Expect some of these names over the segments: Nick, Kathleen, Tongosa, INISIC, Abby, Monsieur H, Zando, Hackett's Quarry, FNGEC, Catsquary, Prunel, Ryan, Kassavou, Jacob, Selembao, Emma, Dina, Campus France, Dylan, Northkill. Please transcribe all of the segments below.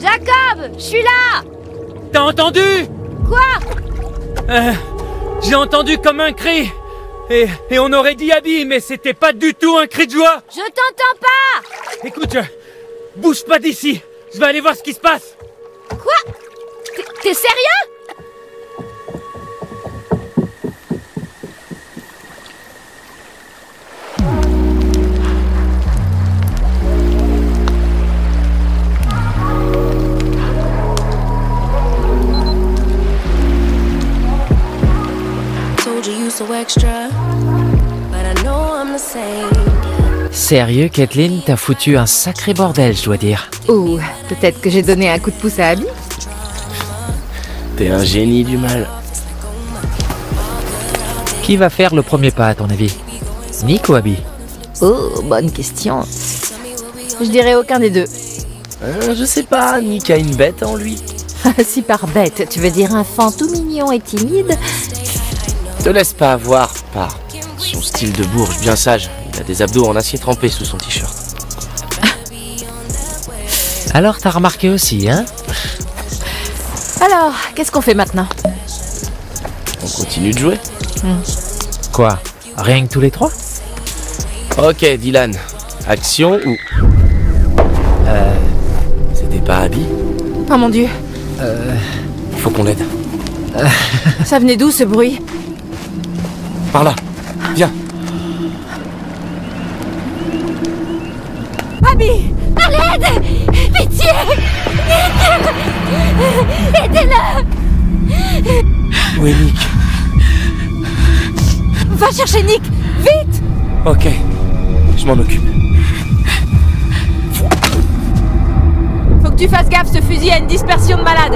Jacob, je suis là! T'as entendu? Quoi? J'ai entendu comme un cri. Et on aurait dit Abby, mais c'était pas du tout un cri de joie. Je t'entends pas! Écoute, bouge pas d'ici. Je vais aller voir ce qui se passe. Quoi? T'es sérieux? Sérieux, Kathleen, t'as foutu un sacré bordel, je dois dire. Ouh, peut-être que j'ai donné un coup de pouce à Abby. T'es un génie du mal. Qui va faire le premier pas, à ton avis? Nick ou Abby? Oh, bonne question. Je dirais aucun des deux. Je sais pas, Nick a une bête en lui. Si par bête, tu veux dire un fan tout mignon et timide? Te laisse pas avoir par son style de bourge bien sage. Il a des abdos en acier trempé sous son t-shirt. Alors t'as remarqué aussi, hein? Alors, qu'est-ce qu'on fait maintenant? On continue de jouer. Quoi? Rien que tous les trois? Ok, Dylan. Action ou... C'était pas Abby? Oh mon Dieu. Faut qu'on l'aide. Ça venait d'où ce bruit? Par là, viens. Abby, à l'aide! Pitié! Nick! Aidez-le! Où est Nick? Va chercher Nick, vite! Ok, je m'en occupe. Faut que tu fasses gaffe, ce fusil a une dispersion de malade.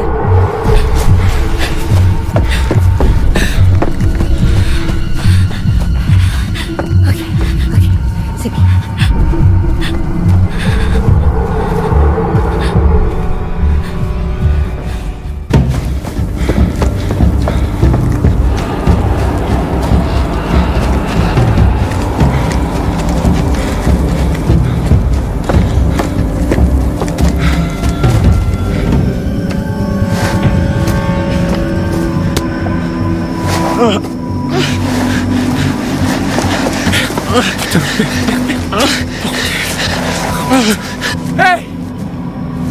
Hey!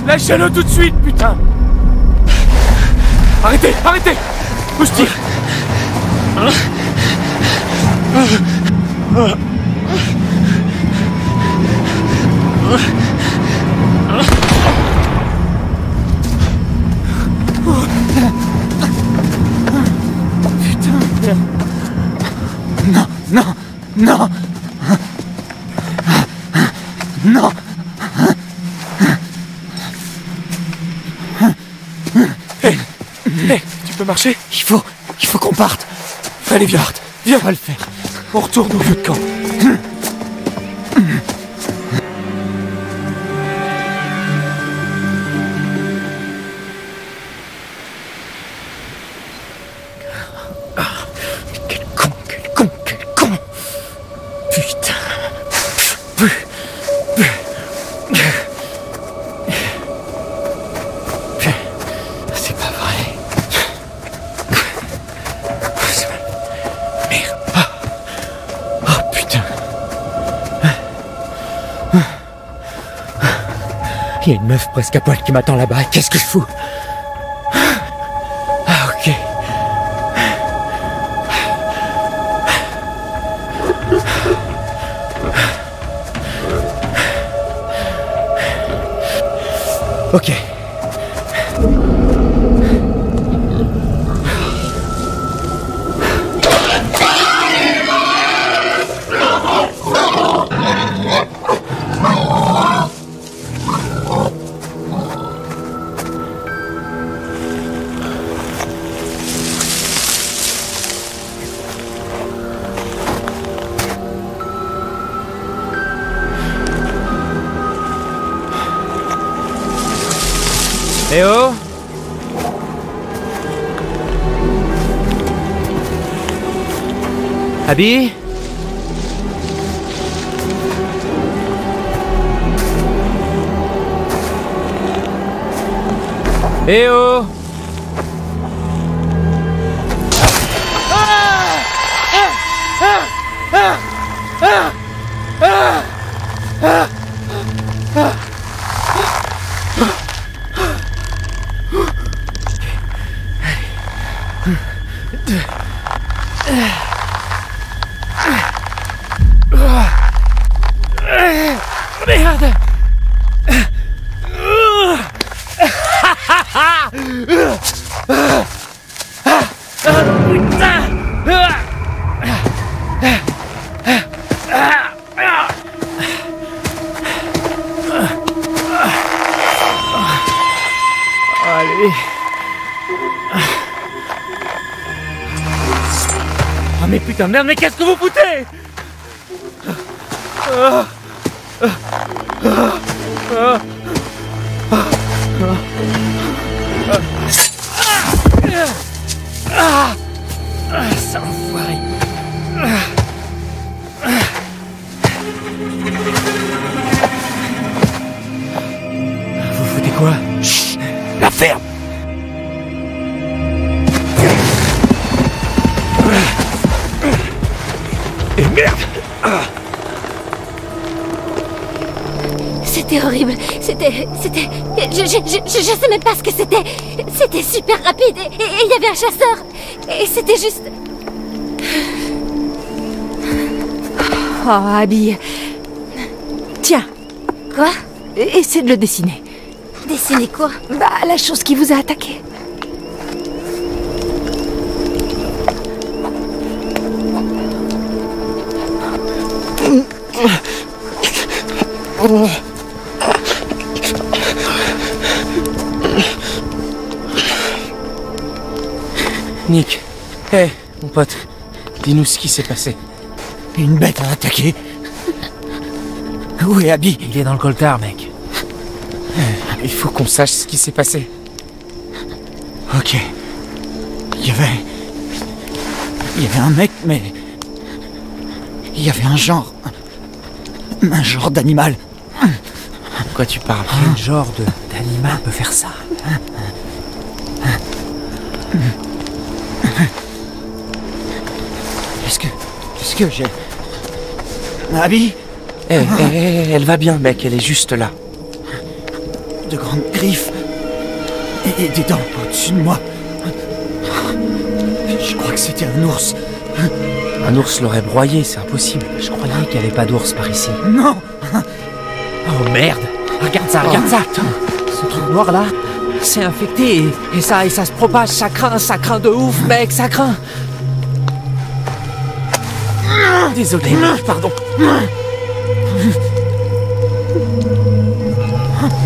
Lâchez-le tout de suite, putain! Arrêtez, arrêtez! Où je tire? Putain! Non, non, non! Non! Hé, tu peux marcher? Il faut qu'on parte. Allez, viens, viens, on va le faire. On retourne au vieux de camp. Il y a une meuf presque à poil qui m'attend là-bas, et qu'est-ce que je fous? Ah, ok. Ok. Eh oh! Abby? Eh oh! Merde, mais qu'est-ce que vous foutez? Je sais même pas ce que c'était. C'était super rapide et il y avait un chasseur. Et c'était juste... Oh, Abby. Tiens. Quoi? Essaie de le dessiner. Dessiner quoi? Bah, la chose qui vous a attaqué. Nick, hé, hey, mon pote, dis-nous ce qui s'est passé. Une bête a attaqué. Où est Abby? Il est dans le coltard, mec. Il faut qu'on sache ce qui s'est passé. Ok. Il y avait un mec, mais... Il y avait un genre... Un genre d'animal. Pourquoi tu parles? Un genre d'animal peut faire ça? Est-ce que j'ai... Abby? Elle va bien, mec, elle est juste là. De grandes griffes et des dents au-dessus de moi. Je crois que c'était un ours. Un ours l'aurait broyé, c'est impossible. Je croyais qu'il n'y avait pas d'ours par ici. Non! Oh merde! Regarde ça! Ce truc noir là, c'est infecté et ça se propage, ça craint de ouf, mec, ça craint! Désolé, pardon.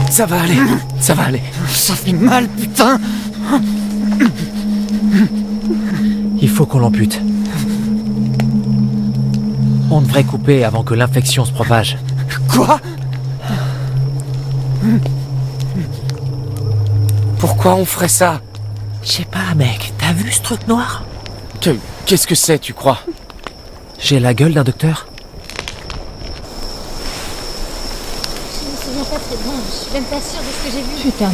Ça va aller. Ça fait mal, putain. Il faut qu'on l'ampute. On devrait couper avant que l'infection se propage. Quoi? Pourquoi on ferait ça? Je sais pas, mec. T'as vu ce truc noir? Qu'est-ce que c'est, tu crois? J'ai la gueule d'un docteur? Je me souviens pas très bien, je suis même pas sûre de ce que j'ai vu. Putain,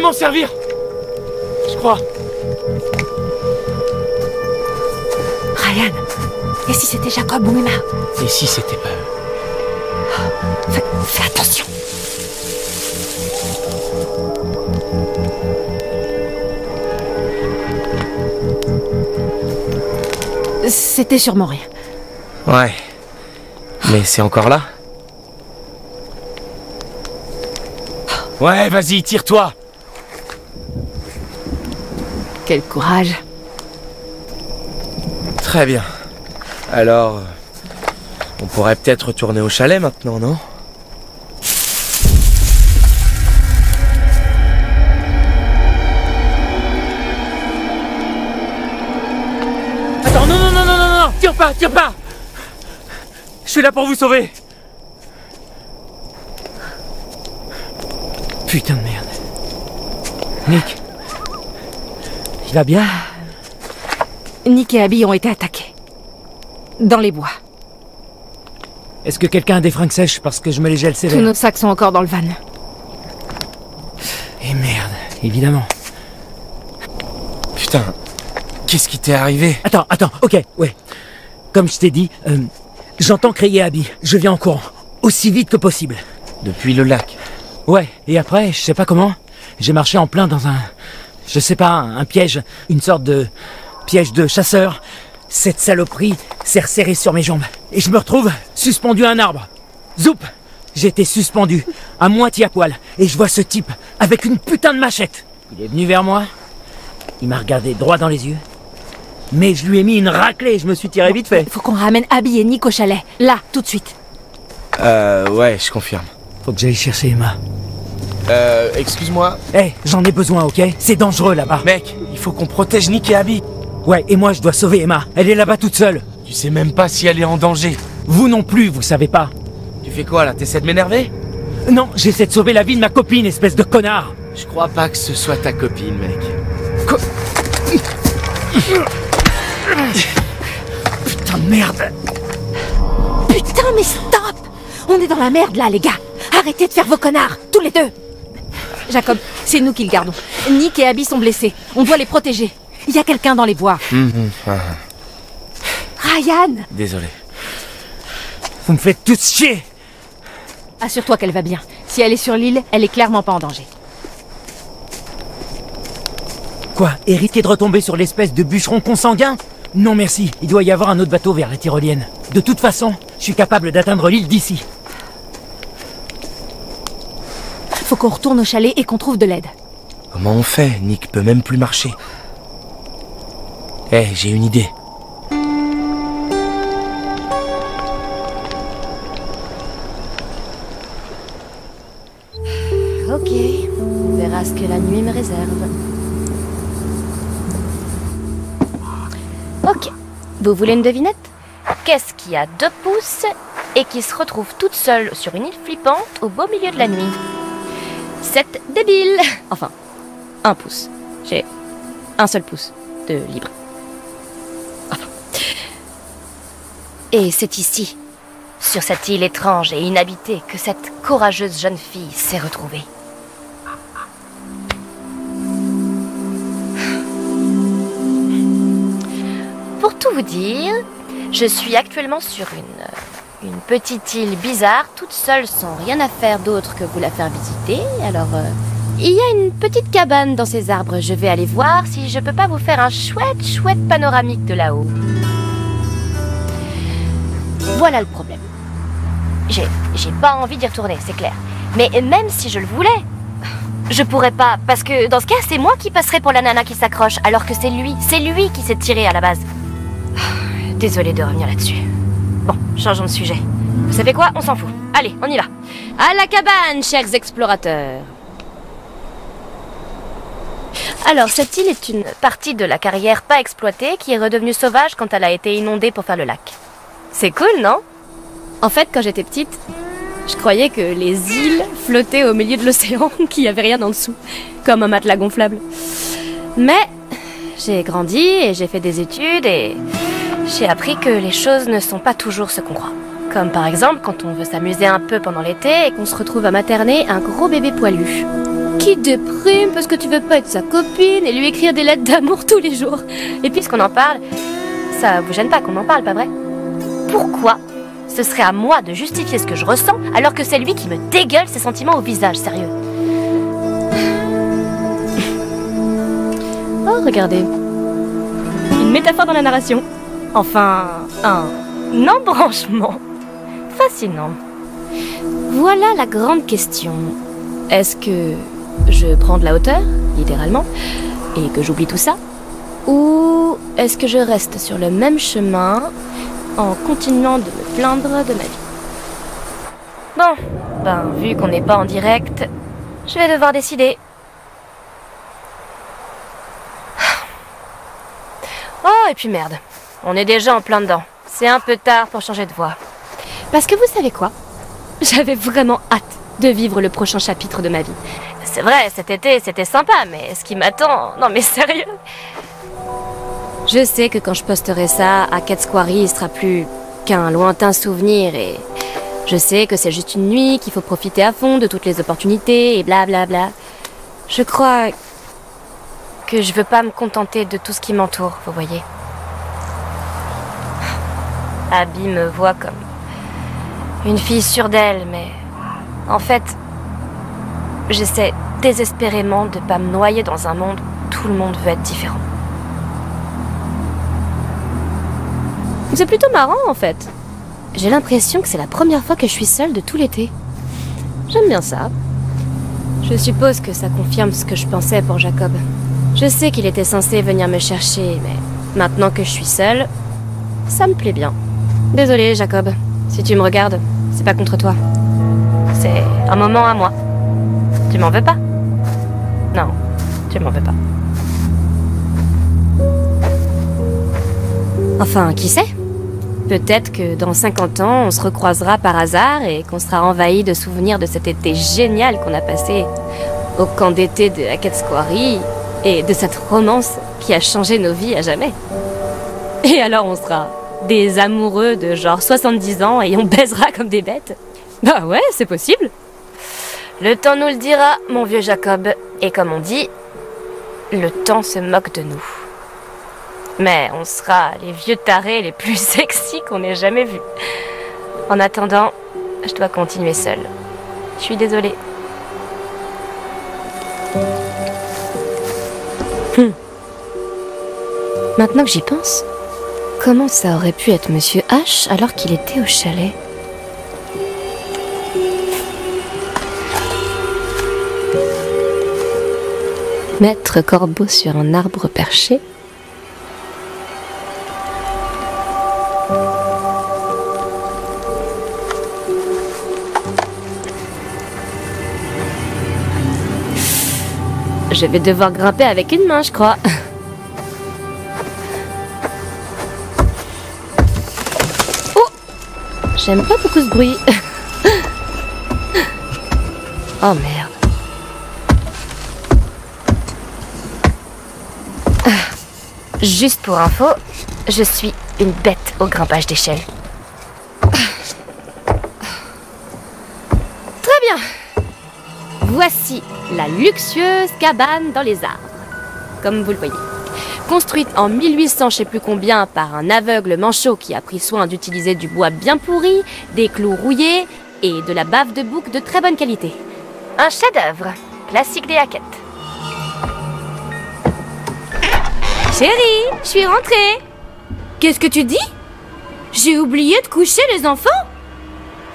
m'en servir, je crois. Ryan, et si c'était Jacob ou Emma? Et si c'était pas eux? Fais attention. C'était sûrement rien. Ouais, mais c'est encore là. Ouais, vas-y, tire-toi. Quel courage. Très bien. Alors, on pourrait peut-être retourner au chalet maintenant, non? Attends, non, tire pas, tire pas! Je suis là pour vous sauver! Putain de merde. Nick, il va bien? Nick et Abby ont été attaqués. Dans les bois. Est-ce que quelqu'un a des fringues sèches parce que je me les gèle sévère? Tous nos sacs sont encore dans le van. Et merde, évidemment. Putain, qu'est-ce qui t'est arrivé? Attends, ok, ouais. Comme je t'ai dit, j'entends crier Abby. Je viens en courant, aussi vite que possible. Depuis le lac? Ouais, et après, je sais pas comment, j'ai marché en plein dans un... je sais pas, un piège, une sorte de... piège de chasseur. Cette saloperie s'est resserrée sur mes jambes. Et je me retrouve suspendu à un arbre. Zoup! J'étais suspendu, à moitié à poil. Et je vois ce type, avec une putain de machette. Il est venu vers moi. Il m'a regardé droit dans les yeux. Mais je lui ai mis une raclée, je me suis tiré vite fait. Faut qu'on ramène Abby et Nick au chalet. Là, tout de suite. Ouais, je confirme. Faut que j'aille chercher Emma. Excuse-moi. Hey, j'en ai besoin, ok? C'est dangereux là-bas. Mec, il faut qu'on protège Nick et Abby. Ouais, et moi je dois sauver Emma. Elle est là-bas toute seule. Tu sais même pas si elle est en danger. Vous non plus, vous savez pas. Tu fais quoi là? T'essaies de m'énerver? Non, j'essaie de sauver la vie de ma copine, espèce de connard. Je crois pas que ce soit ta copine, mec. Putain de merde. Putain, mais stop! On est dans la merde là, les gars. Arrêtez de faire vos connards, tous les deux. Jacob, c'est nous qui le gardons. Nick et Abby sont blessés. On doit les protéger. Il y a quelqu'un dans les bois. Ryan! Désolé. Vous me faites tous chier! Assure-toi qu'elle va bien. Si elle est sur l'île, elle est clairement pas en danger. Quoi? Hériter de retomber sur l'espèce de bûcheron consanguin? Non merci, il doit y avoir un autre bateau vers la Tyrolienne. De toute façon, je suis capable d'atteindre l'île d'ici. Faut qu'on retourne au chalet et qu'on trouve de l'aide. Comment on fait? Nick peut même plus marcher. Eh, j'ai une idée. Ok, on verra ce que la nuit me réserve. Ok, vous voulez une devinette? Qu'est-ce qui a 2 pouces et qui se retrouve toute seule sur une île flippante au beau milieu de la nuit? Cette débile! Enfin, 1 pouce. J'ai 1 seul pouce de libre. Et c'est ici, sur cette île étrange et inhabitée, que cette courageuse jeune fille s'est retrouvée. Pour tout vous dire, je suis actuellement sur une petite île bizarre, toute seule, sans rien à faire d'autre que vous la faire visiter. Alors, il y a une petite cabane dans ces arbres. Je vais aller voir si je peux pas vous faire un chouette panoramique de là-haut. Voilà le problème. J'ai pas envie d'y retourner, c'est clair. Mais même si je le voulais, je pourrais pas. Parce que dans ce cas, c'est moi qui passerai pour la nana qui s'accroche, alors que c'est lui qui s'est tiré à la base. Désolée de revenir là-dessus. Bon, changeons de sujet. Vous savez quoi? On s'en fout. Allez, on y va. À la cabane, chers explorateurs. Alors, cette île est une partie de la carrière pas exploitée qui est redevenue sauvage quand elle a été inondée pour faire le lac. C'est cool, non? En fait, quand j'étais petite, je croyais que les îles flottaient au milieu de l'océan, qu'il n'y avait rien en dessous, comme un matelas gonflable. Mais j'ai grandi et j'ai fait des études et j'ai appris que les choses ne sont pas toujours ce qu'on croit. Comme par exemple quand on veut s'amuser un peu pendant l'été et qu'on se retrouve à materner un gros bébé poilu. Qui déprime parce que tu veux pas être sa copine et lui écrire des lettres d'amour tous les jours. Et puisqu'on en parle, ça vous gêne pas qu'on en parle, pas vrai? Pourquoi ce serait à moi de justifier ce que je ressens alors que c'est lui qui me dégueule ses sentiments au visage, sérieux? Oh, regardez. Une métaphore dans la narration. Enfin, un embranchement. Fascinant. Voilà la grande question. Est-ce que je prends de la hauteur, littéralement, et que j'oublie tout ça? Ou est-ce que je reste sur le même chemin en continuant de me plaindre de ma vie? Bon, ben vu qu'on n'est pas en direct, je vais devoir décider. Oh, et puis merde, on est déjà en plein dedans. C'est un peu tard pour changer de voix. Parce que vous savez quoi? J'avais vraiment hâte de vivre le prochain chapitre de ma vie. C'est vrai, cet été, c'était sympa, mais ce qui m'attend... Non mais sérieux? Je sais que quand je posterai ça, à Catsquary, il sera plus qu'un lointain souvenir et... Je sais que c'est juste une nuit, qu'il faut profiter à fond de toutes les opportunités et blablabla. Je crois que je veux pas me contenter de tout ce qui m'entoure, vous voyez. Abby me voit comme une fille sûre d'elle, mais en fait, j'essaie désespérément de pas me noyer dans un monde où tout le monde veut être différent. C'est plutôt marrant en fait. J'ai l'impression que c'est la première fois que je suis seule de tout l'été. J'aime bien ça. Je suppose que ça confirme ce que je pensais pour Jacob. Je sais qu'il était censé venir me chercher, mais maintenant que je suis seule, ça me plaît bien. Désolée, Jacob. Si tu me regardes, c'est pas contre toi. C'est un moment à moi. Tu m'en veux pas? Non, tu m'en veux pas. Enfin, qui sait? Peut-être que dans 50 ans, on se recroisera par hasard et qu'on sera envahi de souvenirs de cet été génial qu'on a passé au camp d'été de Catsquary et de cette romance qui a changé nos vies à jamais. Et alors on sera des amoureux de genre 70 ans et on baisera comme des bêtes. Bah ouais, c'est possible. Le temps nous le dira, mon vieux Jacob. Et comme on dit, le temps se moque de nous. Mais on sera les vieux tarés les plus sexy qu'on ait jamais vus. En attendant, je dois continuer seule. Je suis désolée. Maintenant que j'y pense, comment ça aurait pu être Monsieur H alors qu'il était au chalet? Maître Corbeau sur un arbre perché? Je vais devoir grimper avec une main, je crois. Oh! J'aime pas beaucoup ce bruit. Oh merde. Juste pour info, je suis une bête au grimpage d'échelle. Très bien. Voici la luxueuse cabane dans les arbres, comme vous le voyez. Construite en 1800 je sais plus combien par un aveugle manchot qui a pris soin d'utiliser du bois bien pourri, des clous rouillés et de la bave de bouc de très bonne qualité. Un chef-d'œuvre, classique des Hackett. Chérie, je suis rentrée. Qu'est-ce que tu dis? J'ai oublié de coucher les enfants?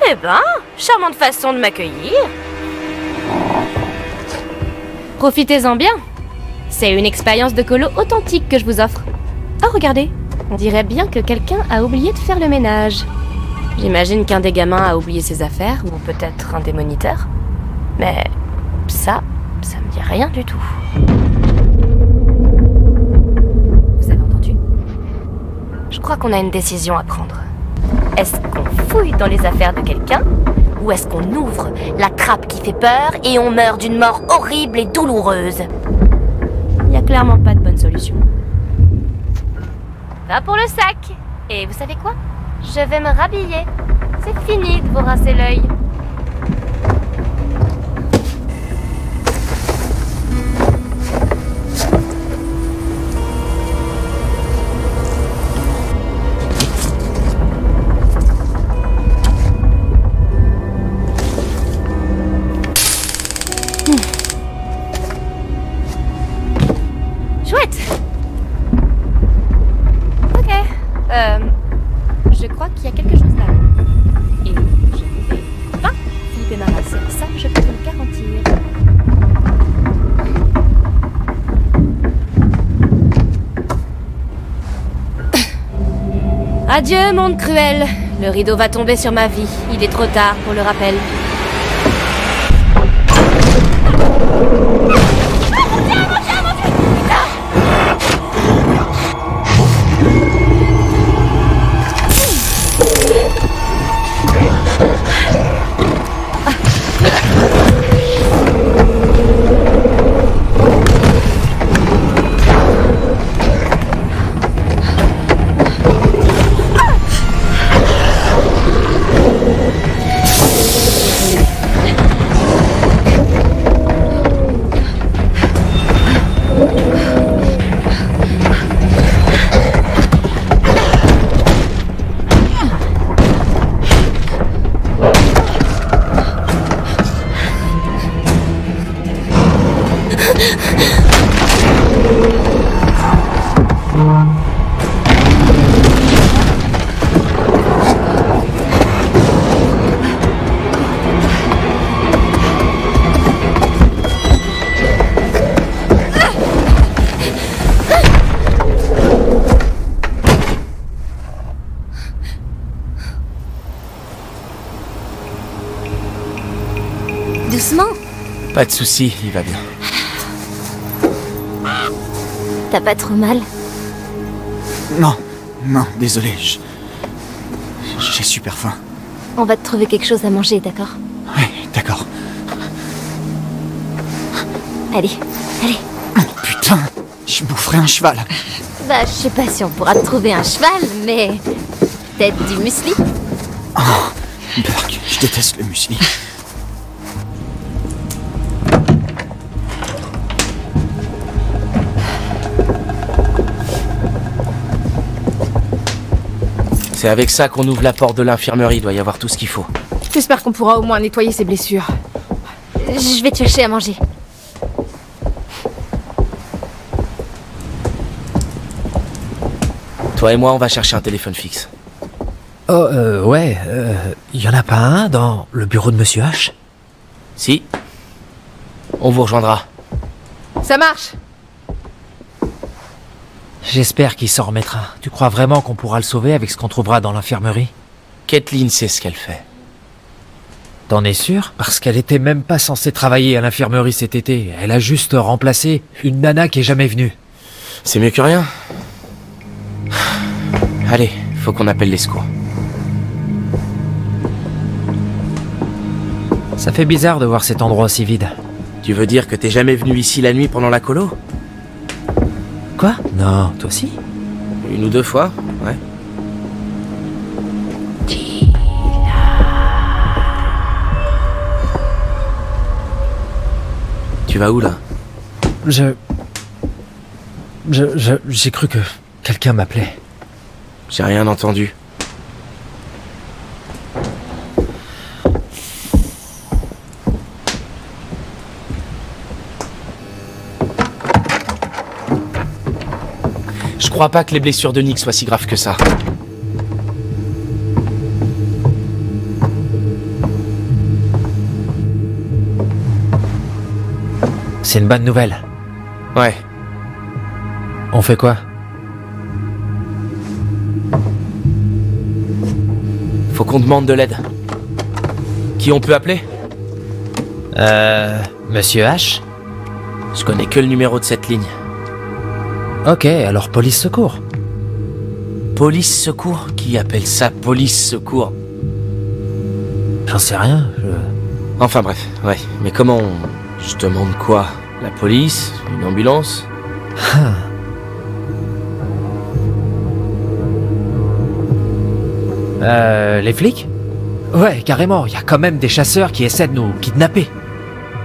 Eh ben, charmante façon de m'accueillir. Profitez-en bien. C'est une expérience de colo authentique que je vous offre. Oh, regardez. On dirait bien que quelqu'un a oublié de faire le ménage. J'imagine qu'un des gamins a oublié ses affaires, ou peut-être un des moniteurs. Mais ça me dit rien du tout. Vous avez entendu? Je crois qu'on a une décision à prendre. Est-ce qu'on fouille dans les affaires de quelqu'un ? Ou est-ce qu'on ouvre la trappe qui fait peur et on meurt d'une mort horrible et douloureuse? Il n'y a clairement pas de bonne solution. Va pour le sac. Et vous savez quoi? Je vais me rhabiller. C'est fini de vous rincer l'œil. Adieu monde cruel, le rideau va tomber sur ma vie, il est trop tard pour le rappel. doucement. Pas de soucis, il va bien. T'as pas trop mal? Non, non, désolé, j'ai super faim. On va te trouver quelque chose à manger, d'accord? Oui, d'accord. Allez, allez. Putain, je boufferai un cheval. Bah, je sais pas si on pourra te trouver un cheval, mais... peut-être du muesli? Oh, Burk, je déteste le muesli. C'est avec ça qu'on ouvre la porte de l'infirmerie, il doit y avoir tout ce qu'il faut. J'espère qu'on pourra au moins nettoyer ses blessures. Je vais te chercher à manger. Toi et moi, on va chercher un téléphone fixe. Oh, ouais, y en a pas un dans le bureau de Monsieur H? Si. On vous rejoindra. Ça marche! J'espère qu'il s'en remettra. Tu crois vraiment qu'on pourra le sauver avec ce qu'on trouvera dans l'infirmerie? Kathleen sait ce qu'elle fait. T'en es sûr? Parce qu'elle était même pas censée travailler à l'infirmerie cet été. Elle a juste remplacé une nana qui est jamais venue. C'est mieux que rien. Allez, faut qu'on appelle les secours. Ça fait bizarre de voir cet endroit si vide. Tu veux dire que t'es jamais venu ici la nuit pendant la colo? Quoi? Non, toi aussi? Une ou deux fois, ouais. Dina. Tu vas où, là? J'ai cru que quelqu'un m'appelait. J'ai rien entendu. Je crois pas que les blessures de Nick soient si graves que ça. C'est une bonne nouvelle. Ouais. On fait quoi? Faut qu'on demande de l'aide. Qui on peut appeler? Monsieur H? Je connais que le numéro de cette ligne. Ok, alors police secours. Police secours? Qui appelle ça police secours? J'en sais rien, Enfin bref, ouais, mais comment on... Je demande quoi? La police? Une ambulance? Les flics? Ouais, carrément, il y a quand même des chasseurs qui essaient de nous kidnapper.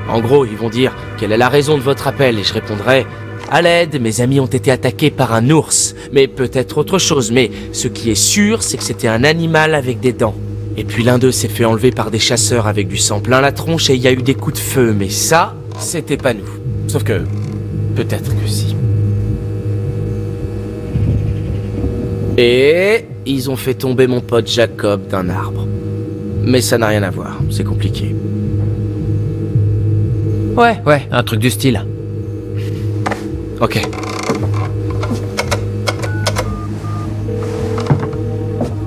En gros, ils vont dire quelle est la raison de votre appel et je répondrai... À l'aide, mes amis ont été attaqués par un ours, mais peut-être autre chose, mais ce qui est sûr, c'est que c'était un animal avec des dents. Et puis l'un d'eux s'est fait enlever par des chasseurs avec du sang plein la tronche et il y a eu des coups de feu, mais ça, c'était pas nous. Sauf que, peut-être que si. Et ils ont fait tomber mon pote Jacob d'un arbre. Mais ça n'a rien à voir, c'est compliqué. Ouais, un truc du style. Ok.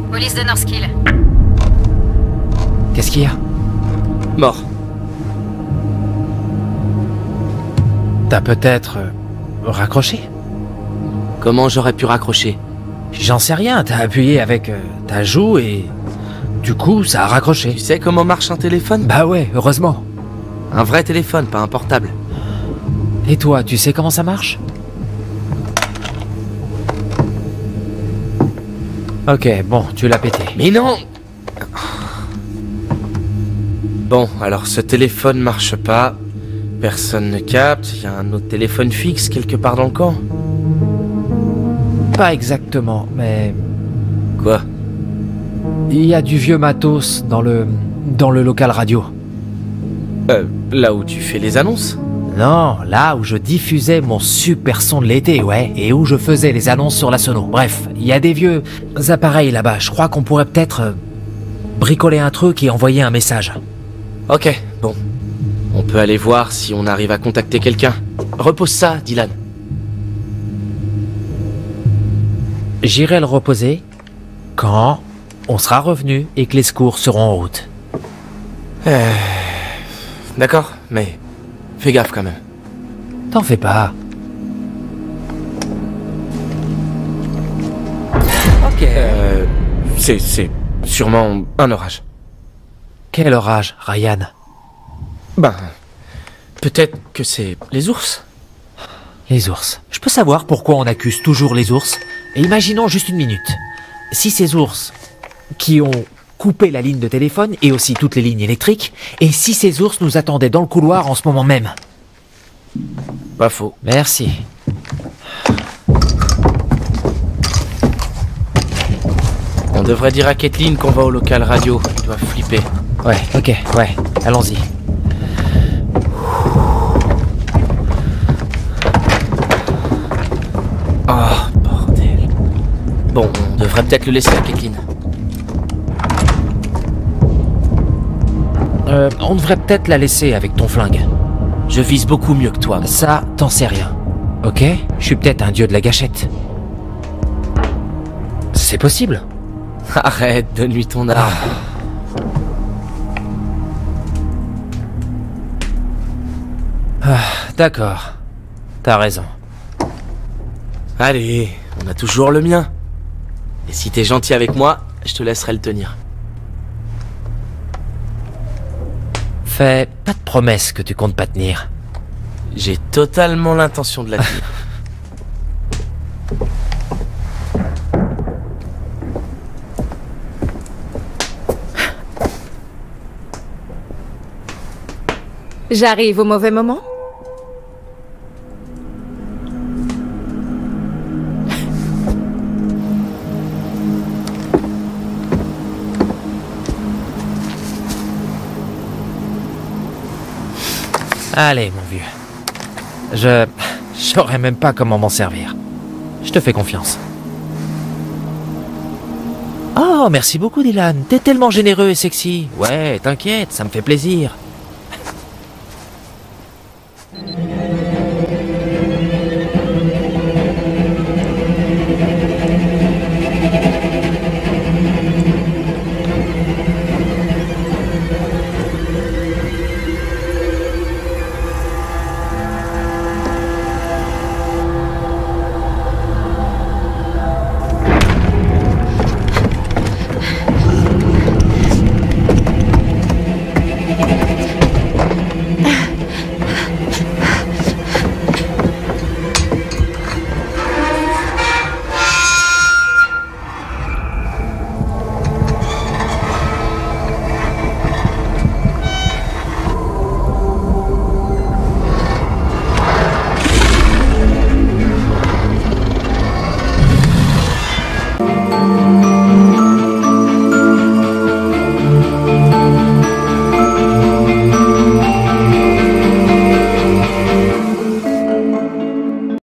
Police de Northkill. Qu'est-ce qu'il y a? Mort. T'as peut-être... raccroché? Comment j'aurais pu raccrocher? J'en sais rien, t'as appuyé avec ta joue et... Du coup, ça a raccroché. Tu sais comment marche un téléphone? Bah ouais, heureusement. Un vrai téléphone, pas un portable. Et toi, tu sais comment ça marche? Ok, bon, tu l'as pété. Mais non! Bon, alors ce téléphone marche pas. Personne ne capte. Il y a un autre téléphone fixe quelque part dans le camp. Pas exactement, mais... Quoi? Il y a du vieux matos dans le... local radio. Là où tu fais les annonces? Non, là où je diffusais mon super son de l'été, ouais, et où je faisais les annonces sur la sono. Bref, il y a des vieux appareils là-bas, je crois qu'on pourrait peut-être bricoler un truc et envoyer un message. Ok, bon. On peut aller voir si on arrive à contacter quelqu'un. Repose ça, Dylan. J'irai le reposer quand on sera revenu et que les secours seront en route. d'accord, mais fais gaffe quand même. T'en fais pas. Ok. C'est sûrement un orage. Quel orage, Ryan? Ben, peut-être que c'est les ours. Les ours. Je peux savoir pourquoi on accuse toujours les ours? Et imaginons juste une minute. Si ces ours qui ont coupé la ligne de téléphone et aussi toutes les lignes électriques, et si ces ours nous attendaient dans le couloir en ce moment même? Pas faux. Merci. On devrait dire à Kathleen qu'on va au local radio. Ils doivent flipper. Ouais, ok, ouais. Allons-y. Oh, bordel. Bon, on devrait peut-être le laisser à Kathleen. On devrait peut-être la laisser avec ton flingue. Je vise beaucoup mieux que toi. Moi. Ça, t'en sais rien. Ok? Je suis peut-être un dieu de la gâchette. C'est possible. Arrête, donne-lui ton arme. Ah, d'accord. T'as raison. Allez, on a toujours le mien. Et si t'es gentil avec moi, je te laisserai le tenir. Fais pas de promesse que tu comptes pas tenir. J'ai totalement l'intention de la tenir. J'arrive au mauvais moment ? Allez, mon vieux. Je saurais même pas comment m'en servir. Je te fais confiance. Oh, merci beaucoup, Dylan. T'es tellement généreux et sexy. Ouais, t'inquiète, ça me fait plaisir.